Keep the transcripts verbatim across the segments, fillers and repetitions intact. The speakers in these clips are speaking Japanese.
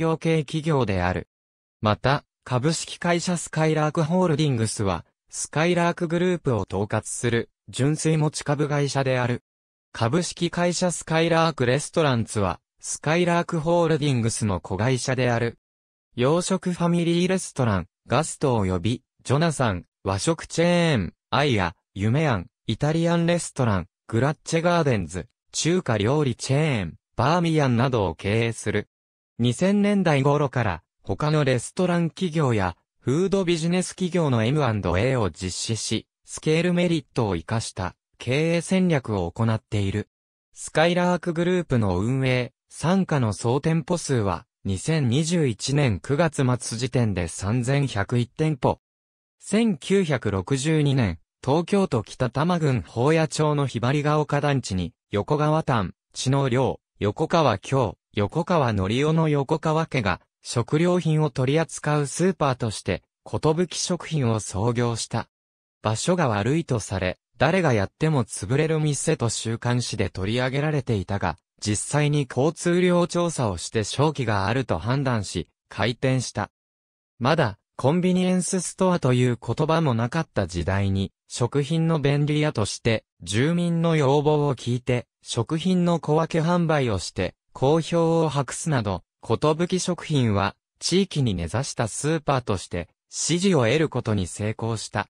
業系企業である。また、株式会社スカイラークホールディングスは、スカイラークグループを統括する、純粋持ち株会社である。株式会社スカイラークレストランツは、スカイラークホールディングスの子会社である。洋食ファミリーレストラン、ガスト及び、ジョナサン、和食チェーン、アイア、ユメアン、イタリアンレストラン、グラッチェガーデンズ、中華料理チェーン、バーミヤンなどを経営する。にせんねんだい頃から、他のレストラン企業や、フードビジネス企業の エムアンドエー を実施し、スケールメリットを生かした、経営戦略を行っている。スカイラークグループの運営、傘下の総店舗数は、にせんにじゅういちねんくがつまつ時点でさんぜんひゃくいちてんぽ。せんきゅうひゃくろくじゅうにねん、東京都北多摩郡保谷町のひばりが丘団地に、横川丹、知能良、横川京、横川則夫の横川家が、食料品を取り扱うスーパーとして、寿食品を創業した。場所が悪いとされ、誰がやっても潰れる店と週刊誌で取り上げられていたが、実際に交通量調査をして商機があると判断し、開店した。まだ、コンビニエンスストアという言葉もなかった時代に、食品の便利屋として、住民の要望を聞いて、食品の小分け販売をして、好評を博すなど、寿食品は、地域に根ざしたスーパーとして、支持を得ることに成功した。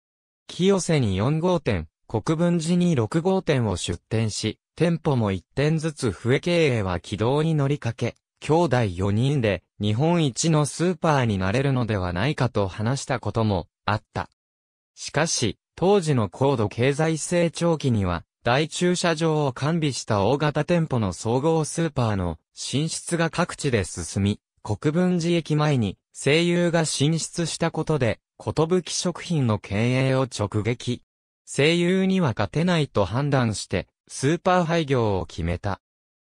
清瀬によんごうてん、国分寺にろくごうてんを出店し、店舗もいってんずつ増え経営は軌道に乗りかけ、兄弟よにんで日本一のスーパーになれるのではないかと話したこともあった。しかし、当時の高度経済成長期には、大駐車場を完備した大型店舗の総合スーパーの進出が各地で進み、国分寺駅前に西友が進出したことで、寿食品の経営を直撃。西友には勝てないと判断して、スーパー廃業を決めた。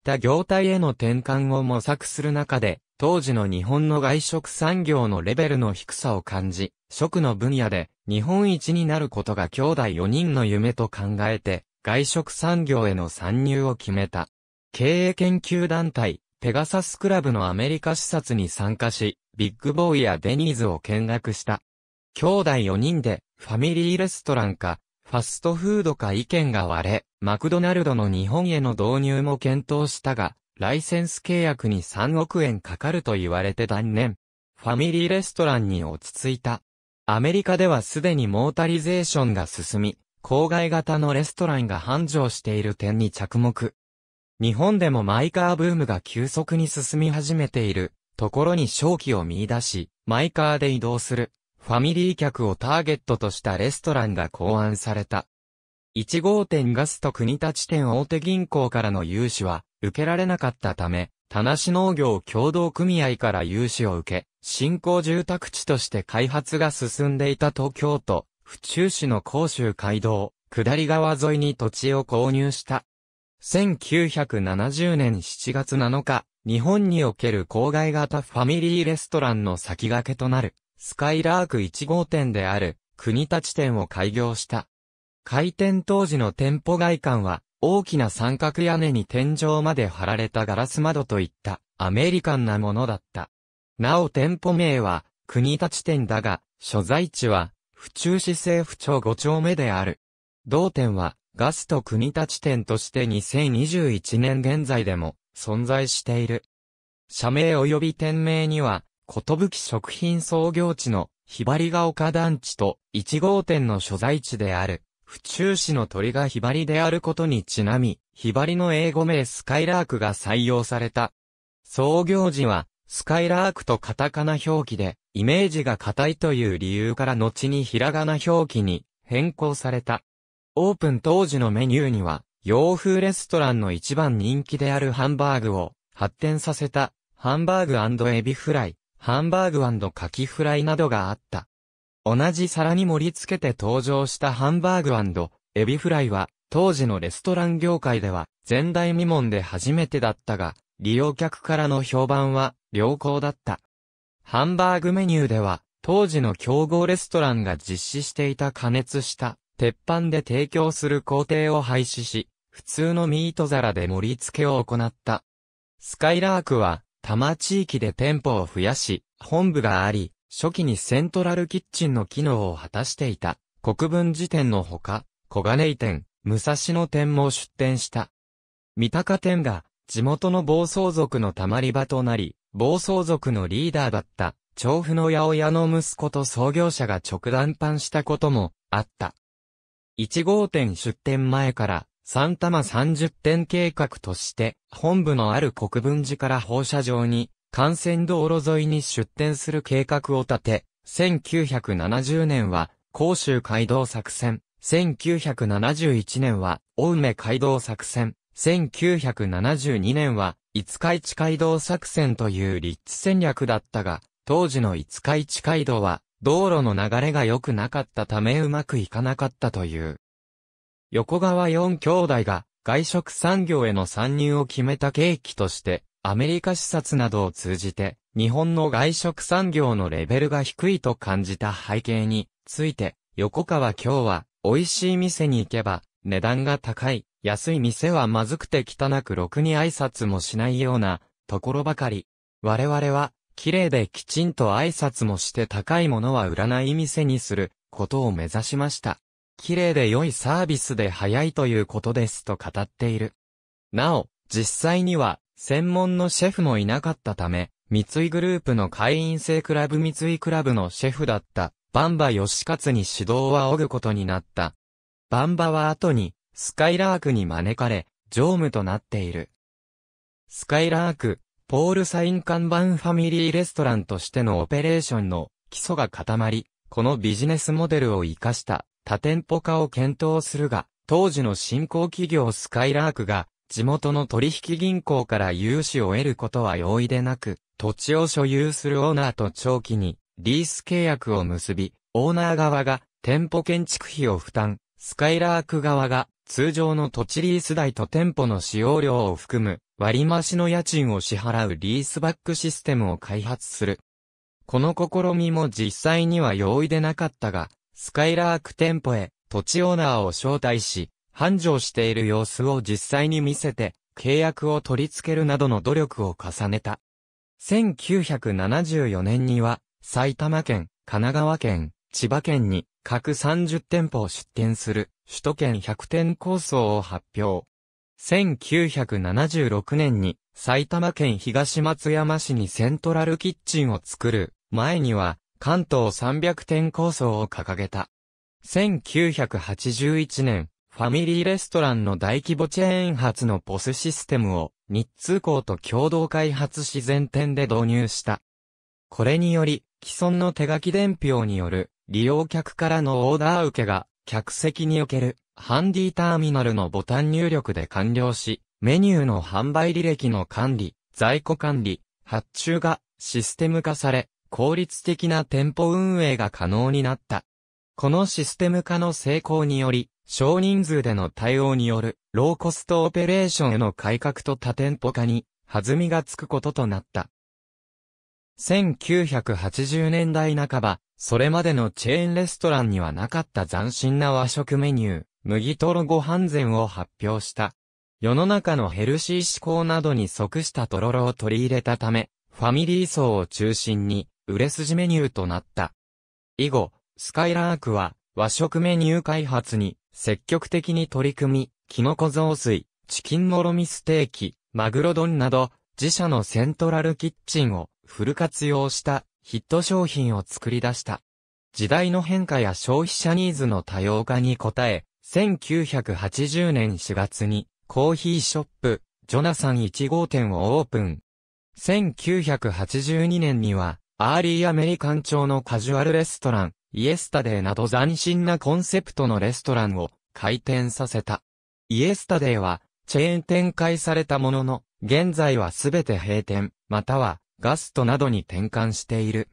他業態への転換を模索する中で、当時の日本の外食産業のレベルの低さを感じ、食の分野で日本一になることが兄弟よにんの夢と考えて、外食産業への参入を決めた。経営研究団体、ペガサスクラブのアメリカ視察に参加し、ビッグボーイやデニーズを見学した。兄弟よにんで、ファミリーレストランか、ファストフードか意見が割れ、マクドナルドの日本への導入も検討したが、ライセンス契約にさんおくえんかかると言われて断念。ファミリーレストランに落ち着いた。アメリカではすでにモータリゼーションが進み、郊外型のレストランが繁盛している点に着目。日本でもマイカーブームが急速に進み始めているところに商機を見出し、マイカーで移動する。ファミリー客をターゲットとしたレストランが考案された。いちごうてんガスト国立店大手銀行からの融資は受けられなかったため、田無農業協同組合から融資を受け、新興住宅地として開発が進んでいた東京都府中市の甲州街道、下り川沿いに土地を購入した。せんきゅうひゃくななじゅうねんしちがつなのか、日本における郊外型ファミリーレストランの先駆けとなる。スカイラークいちごうてんである国立店を開業した。開店当時の店舗外観は大きな三角屋根に天井まで張られたガラス窓といったアメリカンなものだった。なお店舗名は国立店だが所在地は府中市政府町ごちょうめである。同店はガスト国立店としてにせんにじゅういちねん現在でも存在している。社名及び店名には寿食品創業地のひばりが丘団地といちごうてんの所在地である府中市の鳥がひばりであることにちなみ、ひばりの英語名スカイラークが採用された。創業時はスカイラークとカタカナ表記でイメージが硬いという理由から後にひらがな表記に変更された。オープン当時のメニューには洋風レストランの一番人気であるハンバーグを発展させたハンバーグ&エビフライ。ハンバーグ&カキフライなどがあった。同じ皿に盛り付けて登場したハンバーグ&エビフライは、当時のレストラン業界では、前代未聞で初めてだったが、利用客からの評判は、良好だった。ハンバーグメニューでは、当時の競合レストランが実施していた加熱した、鉄板で提供する工程を廃止し、普通のミート皿で盛り付けを行った。スカイラークは、多摩地域で店舗を増やし、本部があり、初期にセントラルキッチンの機能を果たしていた、国分寺店のほか、小金井店、武蔵野店も出店した。三鷹店が、地元の暴走族のたまり場となり、暴走族のリーダーだった、調布の八百屋の息子と創業者が直談判したことも、あった。いち号店出店前から、三多摩さんじゅってん計画として、本部のある国分寺から放射状に、幹線道路沿いに出店する計画を立て、せんきゅうひゃくななじゅうねんは、甲州街道作戦、せんきゅうひゃくななじゅういちねんは、青梅街道作戦、せんきゅうひゃくななじゅうにねんは、五日市街道作戦という立地戦略だったが、当時の五日市街道は、道路の流れが良くなかったためうまくいかなかったという。横川よん兄弟が、外食産業への参入を決めた契機として、アメリカ視察などを通じて、日本の外食産業のレベルが低いと感じた背景について、横川恭は、美味しい店に行けば、値段が高い。安い店はまずくて汚くろくに挨拶もしないようなところばかり。我々は綺麗できちんと挨拶もして高いものは売らない店にすることを目指しました。綺麗で良いサービスで早いということですと語っている。なお、実際には専門のシェフもいなかったため、三井グループの会員制クラブ三井クラブのシェフだったバンバ義勝に指導を仰ぐことになった。バンバは後にスカイラークに招かれ、常務となっている。スカイラーク、ポール・サイン看板ファミリーレストランとしてのオペレーションの基礎が固まり、このビジネスモデルを活かした多店舗化を検討するが、当時の新興企業スカイラークが地元の取引銀行から融資を得ることは容易でなく、土地を所有するオーナーと長期にリース契約を結び、オーナー側が店舗建築費を負担、スカイラーク側が通常の土地リース代と店舗の使用料を含む割増の家賃を支払うリースバックシステムを開発する。この試みも実際には容易でなかったが、スカイラーク店舗へ土地オーナーを招待し、繁盛している様子を実際に見せて契約を取り付けるなどの努力を重ねた。せんきゅうひゃくななじゅうよねんには埼玉県、神奈川県、千葉県に各さんじゅってんぽを出店する首都圏ひゃくてん構想を発表。せんきゅうひゃくななじゅうろくねんに埼玉県東松山市にセントラルキッチンを作る前には関東さんびゃくてん構想を掲げた。せんきゅうひゃくはちじゅういちねん、ファミリーレストランの大規模チェーン発のポスシステムを日通工と共同開発し全店で導入した。これにより既存の手書き伝票による利用客からのオーダー受けが客席におけるハンディターミナルのボタン入力で完了し、メニューの販売履歴の管理、在庫管理、発注がシステム化され、効率的な店舗運営が可能になった。このシステム化の成功により、少人数での対応によるローコストオペレーションへの改革と多店舗化に弾みがつくこととなった。せんきゅうひゃくはちじゅうねんだいなかば、それまでのチェーンレストランにはなかった斬新な和食メニュー、麦とろご飯膳を発表した。世の中のヘルシー志向などに即したとろろを取り入れたため、ファミリー層を中心に売れ筋メニューとなった。以後、スカイラークは和食メニュー開発に積極的に取り組み、キノコ雑炊、チキンもろみステーキ、マグロ丼など、自社のセントラルキッチンをフル活用した。ヒット商品を作り出した。時代の変化や消費者ニーズの多様化に応え、せんきゅうひゃくはちじゅうねんしがつにコーヒーショップ、ジョナサンいち号店をオープン。せんきゅうひゃくはちじゅうにねんには、アーリーアメリカン調のカジュアルレストラン、イエスタデーなど斬新なコンセプトのレストランを開店させた。イエスタデーは、チェーン展開されたものの、現在はすべて閉店、または、ガストなどに転換している。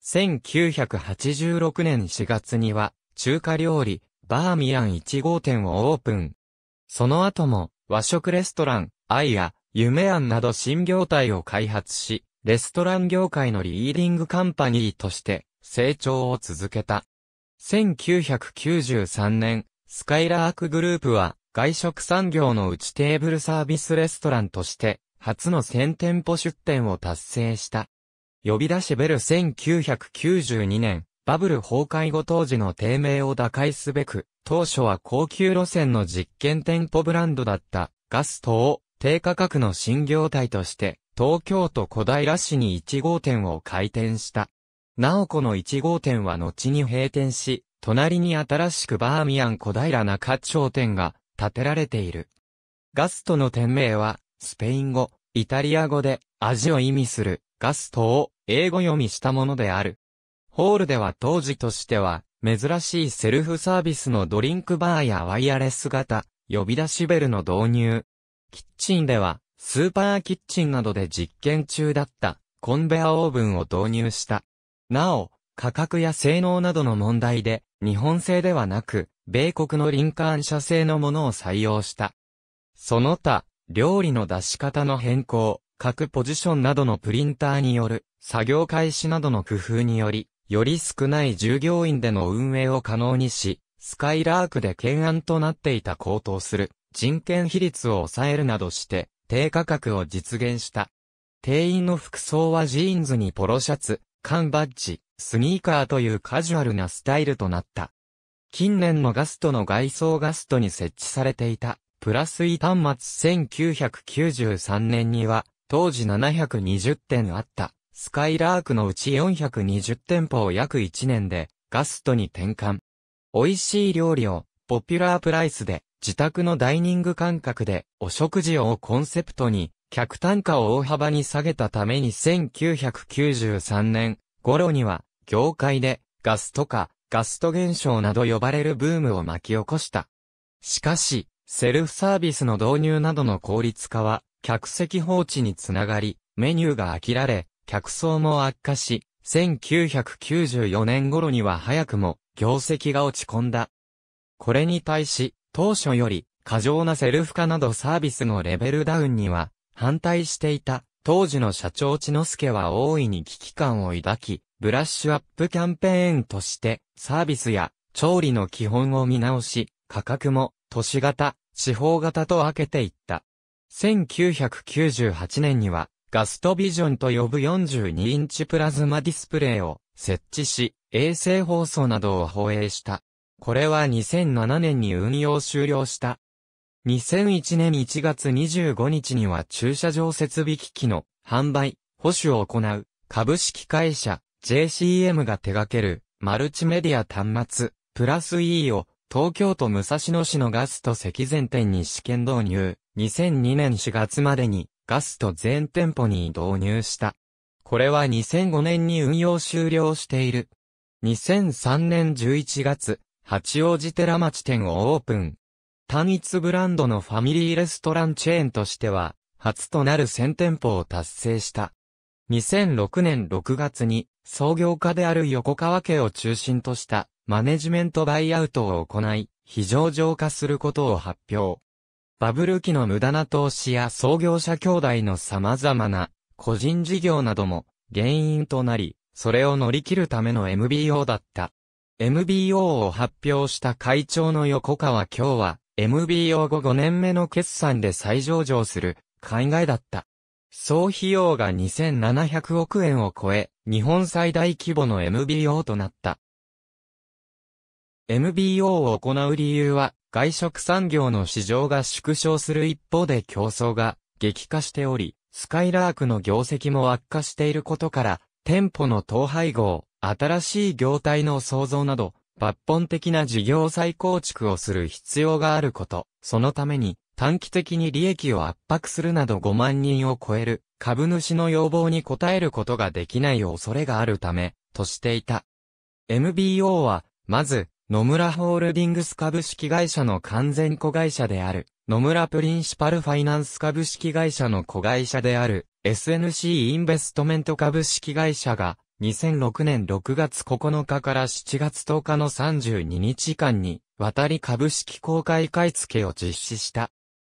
せんきゅうひゃくはちじゅうろくねんしがつには、中華料理、バーミヤンいち号店をオープン。その後も、和食レストラン、アイや、夢庵など新業態を開発し、レストラン業界のリーディングカンパニーとして、成長を続けた。せんきゅうひゃくきゅうじゅうさんねん、スカイラークグループは、外食産業の内テーブルサービスレストランとして、初のせんてんぽ出店を達成した。呼び出しベルせんきゅうひゃくきゅうじゅうにねん、バブル崩壊後当時の低迷を打開すべく、当初は高級路線の実験店舗ブランドだったガストを低価格の新業態として、東京都小平市にいちごうてんを開店した。なおこのいちごうてんは後に閉店し、隣に新しくバーミヤン小平中町店が建てられている。ガストの店名は、スペイン語、イタリア語で味を意味するガストを英語読みしたものである。ホールでは当時としては、珍しいセルフサービスのドリンクバーやワイヤレス型、呼び出しベルの導入。キッチンでは、スーパーキッチンなどで実験中だったコンベアオーブンを導入した。なお、価格や性能などの問題で、日本製ではなく、米国のリンカーン社製のものを採用した。その他、料理の出し方の変更、各ポジションなどのプリンターによる、作業開始などの工夫により、より少ない従業員での運営を可能にし、スカイラークで懸案となっていた高騰する人件比率を抑えるなどして、低価格を実現した。店員の服装はジーンズにポロシャツ、缶バッジ、スニーカーというカジュアルなスタイルとなった。近年のガストの外装ガストに設置されていたプラスイ端末せんきゅうひゃくきゅうじゅうさんねんには当時ななひゃくにじゅってんあったスカイラークのうちよんひゃくにじゅってんぽを約いちねんでガストに転換。美味しい料理をポピュラープライスで自宅のダイニング感覚でお食事をコンセプトに客単価を大幅に下げたためにせんきゅうひゃくきゅうじゅうさんねん頃には業界でガスト化、ガスト現象など呼ばれるブームを巻き起こした。しかし、セルフサービスの導入などの効率化は客席放置につながり、メニューが飽きられ、客層も悪化し、せんきゅうひゃくきゅうじゅうよねん頃には早くも業績が落ち込んだ。これに対し、当初より過剰なセルフ化などサービスのレベルダウンには反対していた当時の社長千之助は大いに危機感を抱き、ブラッシュアップキャンペーンとしてサービスや調理の基本を見直し、価格も都市型、地方型と分けていった。せんきゅうひゃくきゅうじゅうはちねんにはガストビジョンと呼ぶよんじゅうにインチプラズマディスプレイを設置し、衛星放送などを放映した。これはにせんななねんに運用終了した。にせんいちねんいちがつにじゅうごにちには駐車場設備機器の販売、保守を行う株式会社 ジェイシーエム が手掛けるマルチメディア端末プラス E を東京都武蔵野市のガスト関全店に試験導入。にせんにねんしがつまでにガスト全店舗に導入した。これはにせんごねんに運用終了している。にせんさんねんじゅういちがつ。八王子寺町店をオープン。単一ブランドのファミリーレストランチェーンとしては、初となるせんてんぽを達成した。にせんろくねんろくがつに、創業家である横川家を中心とした、マネジメントバイアウトを行い、非上場化することを発表。バブル期の無駄な投資や創業者兄弟の様々な、個人事業なども、原因となり、それを乗り切るための エムビーオー だった。エムビーオー を発表した会長の横川京は、エムビーオー 後ごねんめの決算で再上場する考えだった。総費用がにせんななひゃくおくえんを超え、日本最大規模の エムビーオー となった。エムビーオー を行う理由は、外食産業の市場が縮小する一方で競争が激化しており、スカイラークの業績も悪化していることから、店舗の統廃合、新しい業態の創造など、抜本的な事業再構築をする必要があること。そのために、短期的に利益を圧迫するなどごまんにんを超える株主の要望に応えることができない恐れがあるため、としていた。エムビーオー は、まず、野村ホールディングス株式会社の完全子会社である、野村プリンシパルファイナンス株式会社の子会社である、エスエヌシー インベストメント株式会社が、にせんろくねんろくがつここのかからしちがつとおかのさんじゅうににちかんにわたり株式公開買い付けを実施した。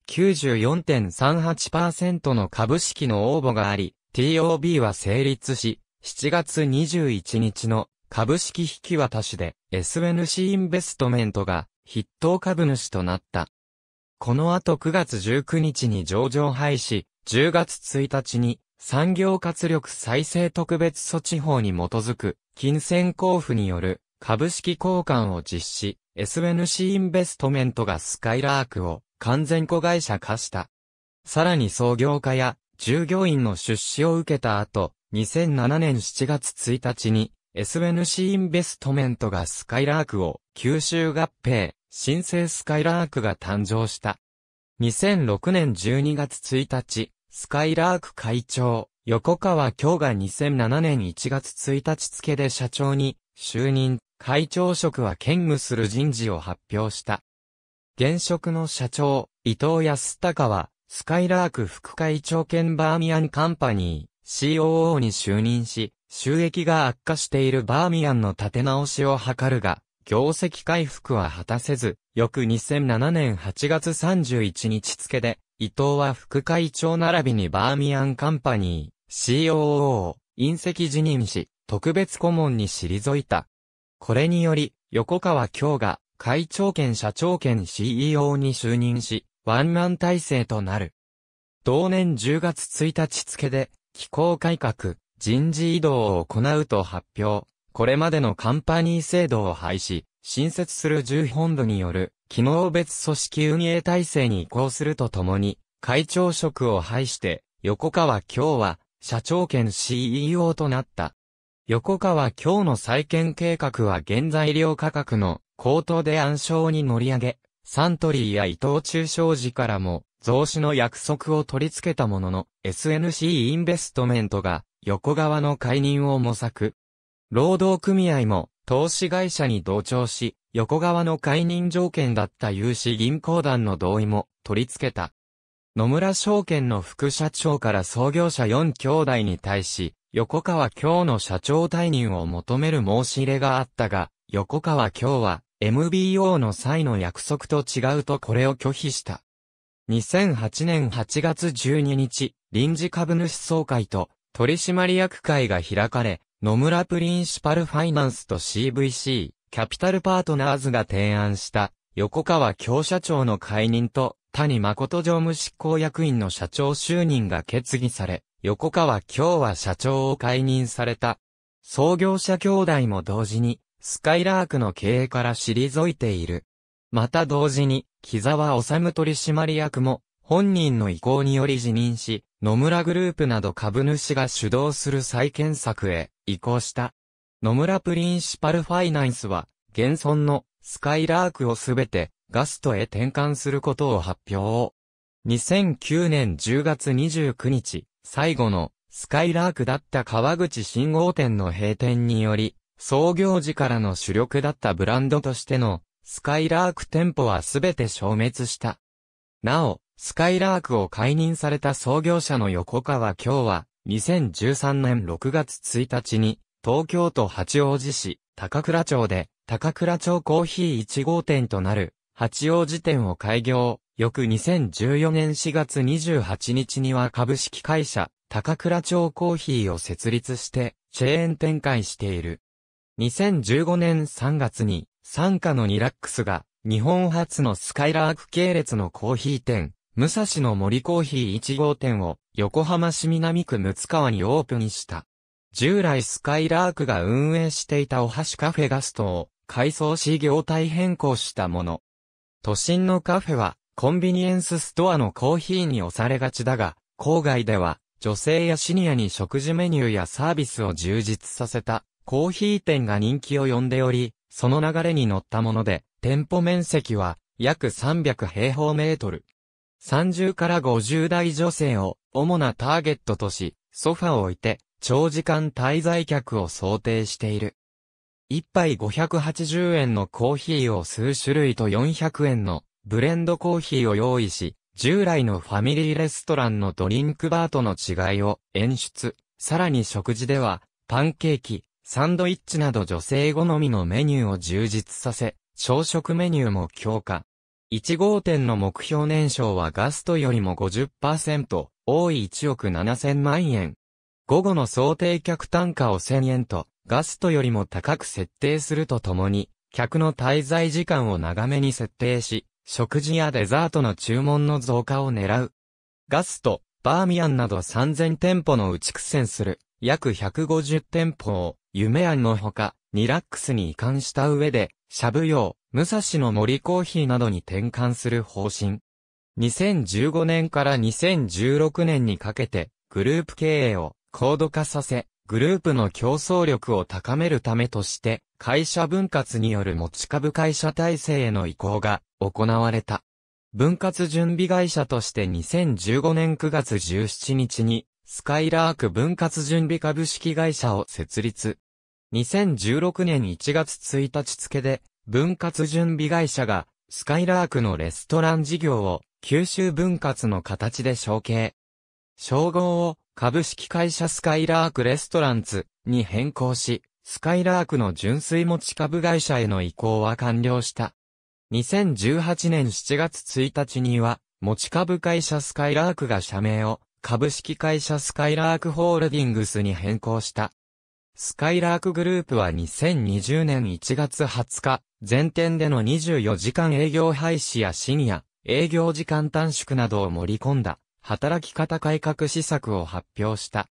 きゅうじゅうよんてんさんはちパーセント の株式の応募があり、ティーオービー は成立し、しちがつにじゅういちにちの株式引き渡しで エスエヌシー インベストメントが筆頭株主となった。この後くがつじゅうくにちに上場廃止、じゅうがつついたちに産業活力再生特別措置法に基づく金銭交付による株式交換を実施、エスエヌシー インベストメントがすかいらーくを完全子会社化した。さらに創業家や従業員の出資を受けた後、にせんななねんしちがつついたちに エスエヌシー インベストメントがすかいらーくを吸収合併、新生すかいらーくが誕生した。にせんろくねんじゅうにがつついたち、すかいらーく会長、横川京がにせんななねんいちがつついたち付で社長に就任、会長職は兼務する人事を発表した。現職の社長、伊藤康隆は、すかいらーく副会長兼バーミヤンカンパニー、シーオーオー に就任し、収益が悪化しているバーミヤンの立て直しを図るが、業績回復は果たせず、翌にせんななねんはちがつさんじゅういちにち付で、伊藤は副会長並びにバーミヤンカンパニー、シーオーオー を引責辞任し、特別顧問に退いた。これにより、横川京が会長兼社長兼 シーイーオー に就任し、ワンマン体制となる。同年じゅうがつついたち付で、機構改革、人事異動を行うと発表。これまでのカンパニー制度を廃止、新設するじゅう本部による、機能別組織運営体制に移行するとともに、会長職を廃して、横川京は、社長兼 シーイーオー となった。横川京の再建計画は原材料価格の高騰で暗礁に乗り上げ、サントリーや伊藤忠商事からも増資の約束を取り付けたものの、エスエヌシー インベストメントが横川の解任を模索。労働組合も投資会社に同調し、横川の解任条件だった融資銀行団の同意も取り付けた。野村証券の副社長から創業者よん兄弟に対し、横川京の社長退任を求める申し入れがあったが、横川京は エムビーオー の際の約束と違うとこれを拒否した。にせんはちねんはちがつじゅうににち、臨時株主総会と取締役会が開かれ、野村プリンシパルファイナンスと シーブイシー、キャピタルパートナーズが提案した、横川京社長の解任と、谷誠常務執行役員の社長就任が決議され、横川京は社長を解任された。創業者兄弟も同時に、すかいらーくの経営から退いている。また同時に、木沢治取締役も、本人の意向により辞任し、野村グループなど株主が主導する再建策へ移行した。野村プリンシパルファイナンスは、現存のすかいらーくをすべてガストへ転換することを発表。にせんきゅうねんじゅうがつにじゅうくにち、最後のすかいらーくだった川口信号店の閉店により、創業時からの主力だったブランドとしてのすかいらーく店舗はすべて消滅した。なお、すかいらーくを解任された創業者の横川京は、にせんじゅうさんねんろくがつついたちに、東京都八王子市高倉町で、高倉町コーヒーいちごうてんとなる、八王子店を開業。翌にせんじゅうよねんしがつにじゅうはちにちには株式会社、高倉町コーヒーを設立して、チェーン展開している。にせんじゅうごねんさんがつに、傘下のニラックスが、日本初のすかいらーく系列のコーヒー店、武蔵野森コーヒーいちごうてんを、横浜市南区六川にオープンした。従来すかいらーくが運営していたお箸カフェガストを、改装し業態変更したもの。都心のカフェは、コンビニエンスストアのコーヒーに押されがちだが、郊外では女性やシニアに食事メニューやサービスを充実させたコーヒー店が人気を呼んでおり、その流れに乗ったもので、店舗面積は約さんびゃくへいほうメートル。さんじゅうからごじゅうだい女性を主なターゲットとし、ソファを置いて長時間滞在客を想定している。いっぱいごひゃくはちじゅうえんのコーヒーを数種類とよんひゃくえんのブレンドコーヒーを用意し、従来のファミリーレストランのドリンクバーとの違いを演出。さらに食事では、パンケーキ、サンドイッチなど女性好みのメニューを充実させ、朝食メニューも強化。いち号店の目標年商はガストよりも ごじゅっパーセント 多いいちおくななせんまんえん。午後の想定客単価をせんえんと、ガストよりも高く設定するとともに、客の滞在時間を長めに設定し、食事やデザートの注文の増加を狙う。ガスト、バーミヤンなどさんぜんてんぽのうち苦戦する約ひゃくごじゅってんぽを夢庵のほかニラックスに移管した上で、しゃぶ葉、武蔵の森コーヒーなどに転換する方針。にせんじゅうごねんからにせんじゅうろくねんにかけてグループ経営を高度化させ、グループの競争力を高めるためとして、会社分割による持ち株会社体制への移行が行われた。分割準備会社としてにせんじゅうごねんくがつじゅうしちにちに、スカイラーク分割準備株式会社を設立。にせんじゅうろくねんいちがつついたち付で、分割準備会社が、スカイラークのレストラン事業を、九州分割の形で承継。称号を、株式会社スカイラークレストランツに変更し、スカイラークの純粋持ち株会社への移行は完了した。にせんじゅうはちねんしちがつついたちには、持ち株会社スカイラークが社名を株式会社スカイラークホールディングスに変更した。スカイラークグループはにせんにじゅうねんいちがつはつか、全店でのにじゅうよじかん営業廃止や深夜、営業時間短縮などを盛り込んだ。働き方改革施策を発表した。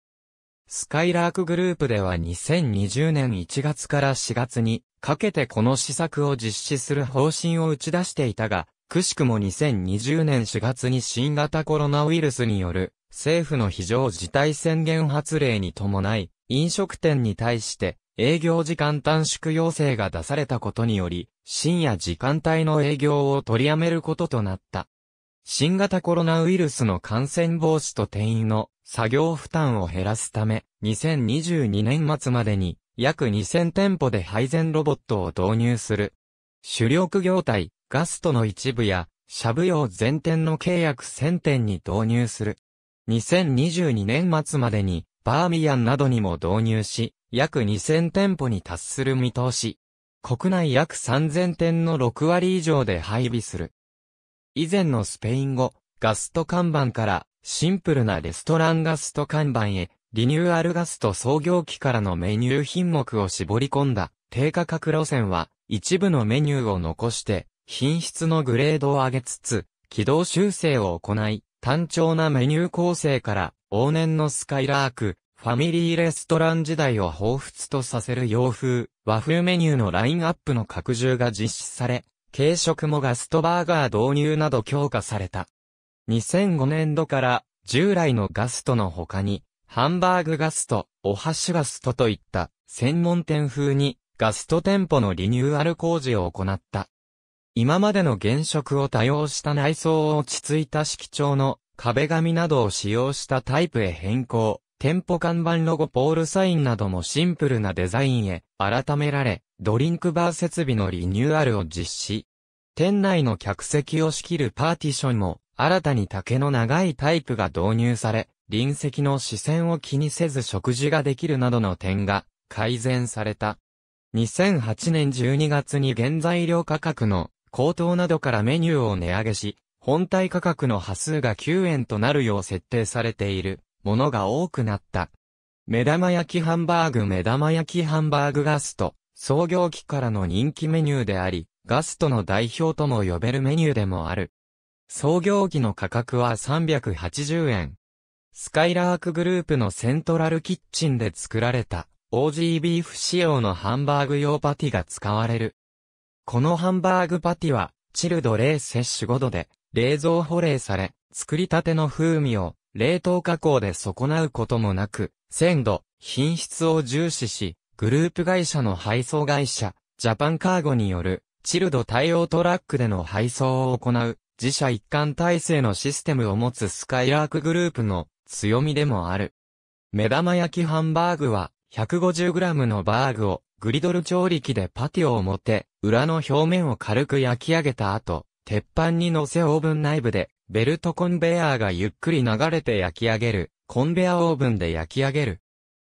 スカイラークグループではにせんにじゅうねんいちがつからしがつにかけてこの施策を実施する方針を打ち出していたが、くしくもにせんにじゅうねんしがつに新型コロナウイルスによる政府の非常事態宣言発令に伴い、飲食店に対して営業時間短縮要請が出されたことにより、深夜時間帯の営業を取りやめることとなった。新型コロナウイルスの感染防止と店員の作業負担を減らすため、にせんにじゅうにねん末までに約にせんてんぽで配膳ロボットを導入する。主力業態、ガストの一部や、しゃぶ葉全店の計約せんてんに導入する。にせんにじゅうにねん末までに、バーミヤンなどにも導入し、約にせんてんぽに達する見通し。国内約さんぜんてんのろくわり以上で配備する。以前のスペイン語、ガスト看板から、シンプルなレストランガスト看板へ、リニューアルガスト創業期からのメニュー品目を絞り込んだ、低価格路線は、一部のメニューを残して、品質のグレードを上げつつ、軌道修正を行い、単調なメニュー構成から、往年のスカイラーク、ファミリーレストラン時代を彷彿とさせる洋風、和風メニューのラインアップの拡充が実施され、軽食もガストバーガー導入など強化された。にせんごねんどから従来のガストの他にハンバーグガスト、お箸ガストといった専門店風にガスト店舗のリニューアル工事を行った。今までの原色を多用した内装を落ち着いた色調の壁紙などを使用したタイプへ変更、店舗看板ロゴポールサインなどもシンプルなデザインへ改められ、ドリンクバー設備のリニューアルを実施。店内の客席を仕切るパーティションも新たに丈の長いタイプが導入され、隣席の視線を気にせず食事ができるなどの点が改善された。にせんはちねんじゅうにがつに原材料価格の高騰などからメニューを値上げし、本体価格の端数がきゅうえんとなるよう設定されているものが多くなった。目玉焼きハンバーグ目玉焼きハンバーグガスト。創業期からの人気メニューであり、ガストの代表とも呼べるメニューでもある。創業期の価格はさんびゃくはちじゅうえん。スカイラークグループのセントラルキッチンで作られた、オージー ビーフ仕様のハンバーグ用パティが使われる。このハンバーグパティは、チルド冷摂取ごどで、冷蔵保冷され、作りたての風味を、冷凍加工で損なうこともなく、鮮度、品質を重視し、グループ会社の配送会社、ジャパンカーゴによる、チルド対応トラックでの配送を行う、自社一貫体制のシステムを持つスカイラークグループの強みでもある。目玉焼きハンバーグは、ひゃくごじゅうグラム のバーグを、グリドル調理器でパティを表、裏の表面を軽く焼き上げた後、鉄板に乗せオーブン内部で、ベルトコンベヤーがゆっくり流れて焼き上げる、コンベヤーオーブンで焼き上げる。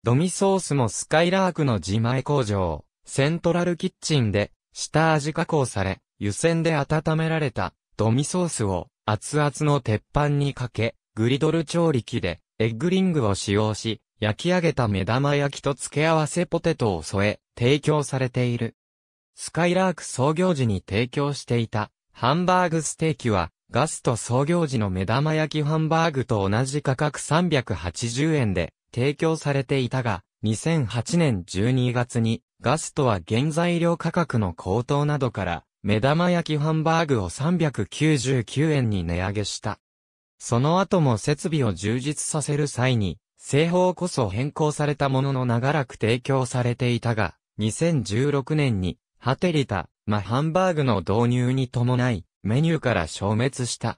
ドミソースもスカイラークの自前工場、セントラルキッチンで、下味加工され、湯煎で温められた、ドミソースを、熱々の鉄板にかけ、グリドル調理器で、エッグリングを使用し、焼き上げた目玉焼きと付け合わせポテトを添え、提供されている。スカイラーク創業時に提供していた、ハンバーグステーキは、ガスト創業時の目玉焼きハンバーグと同じ価格さんびゃくはちじゅうえんで提供されていたが、にせんはちねんじゅうにがつにガストは原材料価格の高騰などから目玉焼きハンバーグをさんびゃくきゅうじゅうきゅうえんに値上げした。その後も設備を充実させる際に製法こそ変更されたものの長らく提供されていたが、にせんじゅうろくねんにハテリタ、マハンバーグの導入に伴いメニューから消滅した。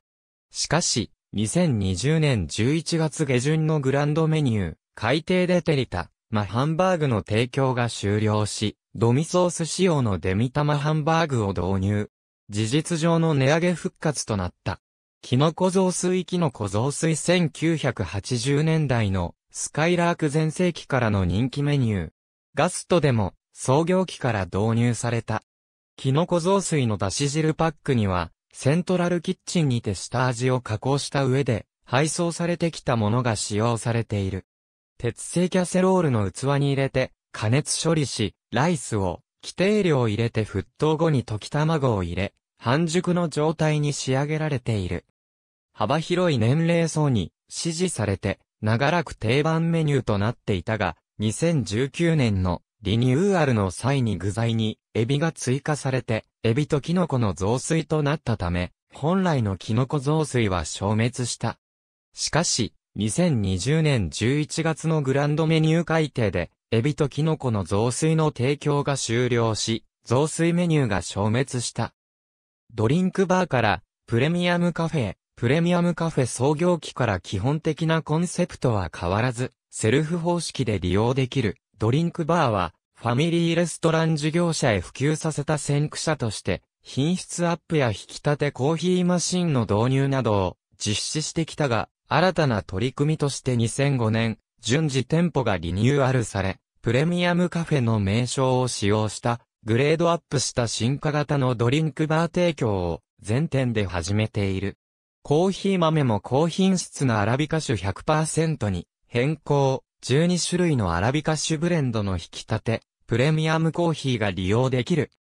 しかし、にせんにじゅうねんじゅういちがつげじゅんのグランドメニュー、改定でテリタ、マハンバーグの提供が終了し、ドミソース仕様のデミタマハンバーグを導入。事実上の値上げ復活となった。キノコ雑炊キノコ雑炊せんきゅうひゃくはちじゅうねんだいのスカイラーク全盛期からの人気メニュー。ガストでも創業期から導入された。キノコ雑炊のだし汁パックにはセントラルキッチンにて下味を加工した上で配送されてきたものが使用されている。鉄製キャセロールの器に入れて加熱処理し、ライスを規定量入れて沸騰後に溶き卵を入れ、半熟の状態に仕上げられている。幅広い年齢層に支持されて長らく定番メニューとなっていたが、にせんじゅうきゅうねんのリニューアルの際に具材にエビが追加されてエビとキノコの雑炊となったため、本来のキノコ雑炊は消滅した。しかし、にせんにじゅうねんじゅういちがつのグランドメニュー改定でエビとキノコの雑炊の提供が終了し、雑炊メニューが消滅した。ドリンクバーからプレミアムカフェへ。プレミアムカフェ創業期から基本的なコンセプトは変わらず、セルフ方式で利用できるドリンクバーはファミリーレストラン事業者へ普及させた先駆者として、品質アップや引き立てコーヒーマシンの導入などを実施してきたが、新たな取り組みとしてにせんごねん、順次店舗がリニューアルされ、プレミアムカフェの名称を使用した、グレードアップした進化型のドリンクバー提供を全店で始めている。コーヒー豆も高品質なアラビカ種 ひゃくパーセント に変更、じゅうにしゅるいのアラビカ種ブレンドの引き立て、プレミアムコーヒーが利用できる。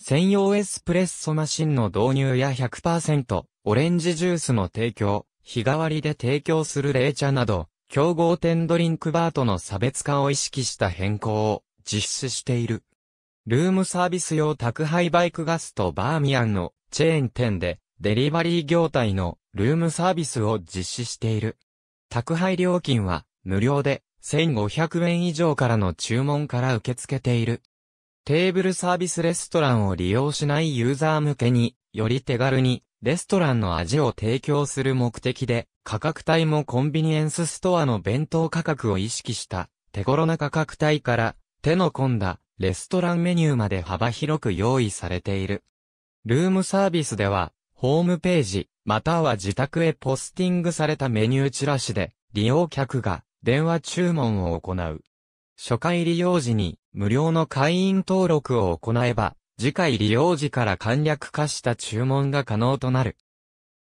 専用エスプレッソマシンの導入や ひゃくパーセント オレンジジュースの提供、日替わりで提供する冷茶など、競合店ドリンクバーとの差別化を意識した変更を実施している。ルームサービス用宅配バイクガストバーミヤンのチェーン店で、デリバリー業態のルームサービスを実施している。宅配料金は無料でせんごひゃくえん以上からの注文から受け付けている。テーブルサービスレストランを利用しないユーザー向けにより手軽にレストランの味を提供する目的で価格帯もコンビニエンスストアの弁当価格を意識した手頃な価格帯から手の込んだレストランメニューまで幅広く用意されている。ルームサービスではホームページ、または自宅へポスティングされたメニューチラシで、利用客が電話注文を行う。初回利用時に無料の会員登録を行えば、次回利用時から簡略化した注文が可能となる。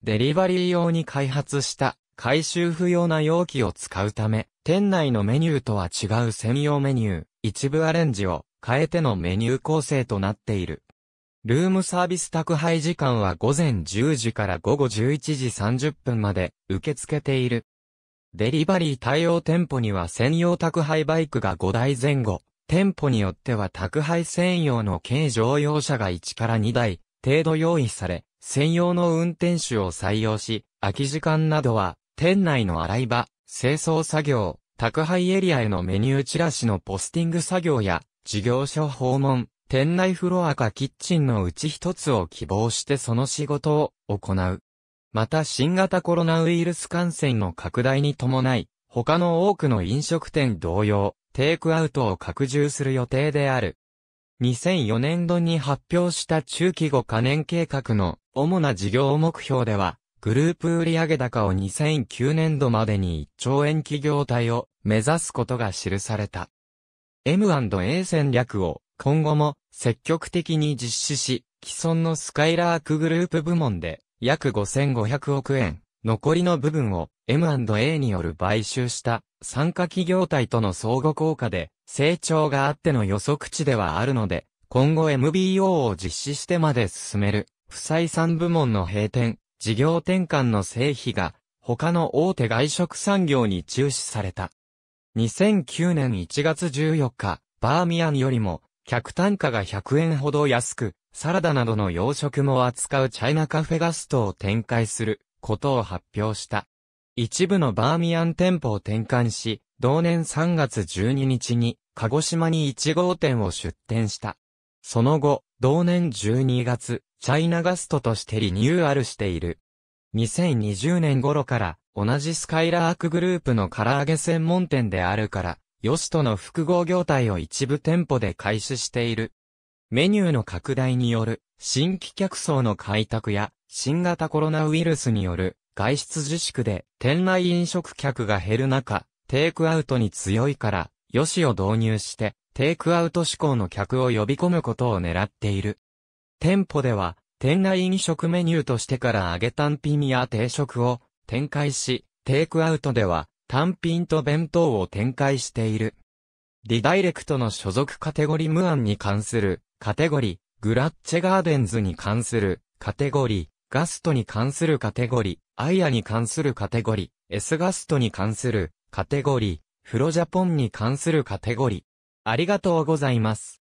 デリバリー用に開発した回収不要な容器を使うため、店内のメニューとは違う専用メニュー、一部アレンジを変えてのメニュー構成となっている。ルームサービス宅配時間はごぜんじゅうじからごごじゅういちじさんじゅっぷんまで受け付けている。デリバリー対応店舗には専用宅配バイクがごだいぜん後、店舗によっては宅配専用の軽乗用車がいちからにだい程度用意され、専用の運転手を採用し、空き時間などは店内の洗い場、清掃作業、宅配エリアへのメニューチラシのポスティング作業や事業所訪問、店内フロアかキッチンのうち一つを希望してその仕事を行う。また新型コロナウイルス感染の拡大に伴い、他の多くの飲食店同様、テイクアウトを拡充する予定である。にせんよねんどに発表した中期ごかねん計画の主な事業目標では、グループ売上高をにせんきゅうねんどまでにいっちょうえん企業体を目指すことが記された。エムアンドエー 戦略を今後も積極的に実施し、既存のスカイラークグループ部門で約ごせんごひゃくおくえん、残りの部分を エムアンドエー による買収した参加企業体との相互効果で成長があっての予測値ではあるので、今後 エムビーオー を実施してまで進める不採算部門の閉店、事業転換の成否が他の大手外食産業に注視された。にせんきゅうねんいちがつじゅうよっか、バーミヤンよりも客単価がひゃくえんほど安く、サラダなどの洋食も扱うチャイナカフェガストを展開することを発表した。一部のバーミヤン店舗を転換し、同年さんがつじゅうににちに鹿児島にいちごうてんを出店した。その後、同年じゅうにがつ、チャイナガストとしてリニューアルしている。にせんにじゅうねん頃から、同じすかいらーくグループの唐揚げ専門店であるから、ヨシトの複合業態を一部店舗で開始している。メニューの拡大による新規客層の開拓や新型コロナウイルスによる外出自粛で店内飲食客が減る中、テイクアウトに強いからヨシを導入してテイクアウト志向の客を呼び込むことを狙っている。店舗では店内飲食メニューとしてから揚げ単品や定食を展開し、テイクアウトでは単品と弁当を展開している。リダイレクトの所属カテゴリムアンに関するカテゴリ、グラッチェガーデンズに関するカテゴリ、ガストに関するカテゴリ、アイアに関するカテゴリ、エスガストに関するカテゴリ、フロジャポンに関するカテゴリ。ありがとうございます。